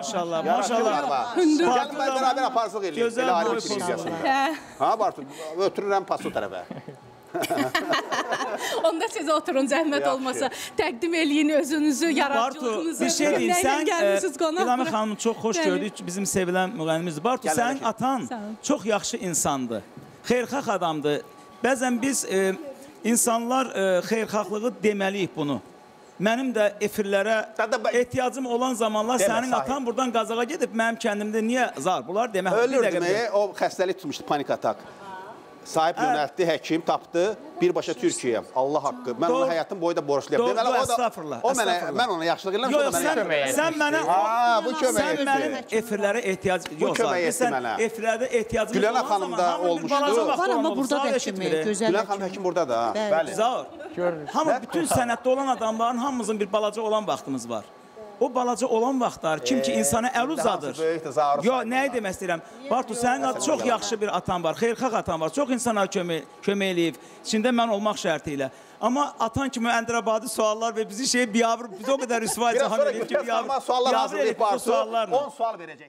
Maşallah, maşallah. Gəlməyə bərabər aparsıq eləyək. Belə alim çirikcəsində. Ha, Bartu, ötürürəm pasu tərəfə. Onda siz oturun, zəhmət olmasa. Təqdim eləyin özünüzü, yaradıcılığınızı. Bartu, bir şey deyin, sən İlhami xanımı çox xoş gördük, bizim sevilən müğənimizdir. Bartu, sən atan çox yaxşı insandır, xeyrxalq adamdır. Bəzən biz insanlar xeyrxalqlığı deməliyik bunu. Mənim də efirlərə ehtiyacım olan zamanlar sənin atan buradan qazağa gedib, mənim kəndimdə niyə zar? Bunlar demək. Ölürdüməyə o xəstəlik tutmuşdu, panik atak. Sahib yönəltdi, həkim tapdı, birbaşa Türkiyəyə, Allah haqqı. Mən ona həyatım boyu da borçluyam. Doğru, əstafırla. Mən ona yaxşılıq eləm, sonra mənə kömək etmişdi. Sən mənə, sən mənim efirlərə ehtiyacım yox. Bu kömək etdi mənə. Sən efirlərdə ehtiyacım olan zaman hamı bir balaca baxdı, zar eşitmir. Gülər xanım həkim burada da. Zar. Hamı bütün sənətdə olan adamların hamımızın bir balaca olan vaxtımız var. O balaca olan vaxtlar kim ki insana əl uzadır. Yox, nəyi demək istəyirəm? Bartu, sənin adı çox yaxşı bir atan var, xeyrxalq atan var. Çox insana kömək eləyib, içində mən olmaq şərti ilə. Amma atan kimi Əndirabadi suallar və bizi şey, biz o qədər rüsva edəcək. Biraz sonra götürəz, amma suallar hazırlayıb Bartu, 10 sual verəcək.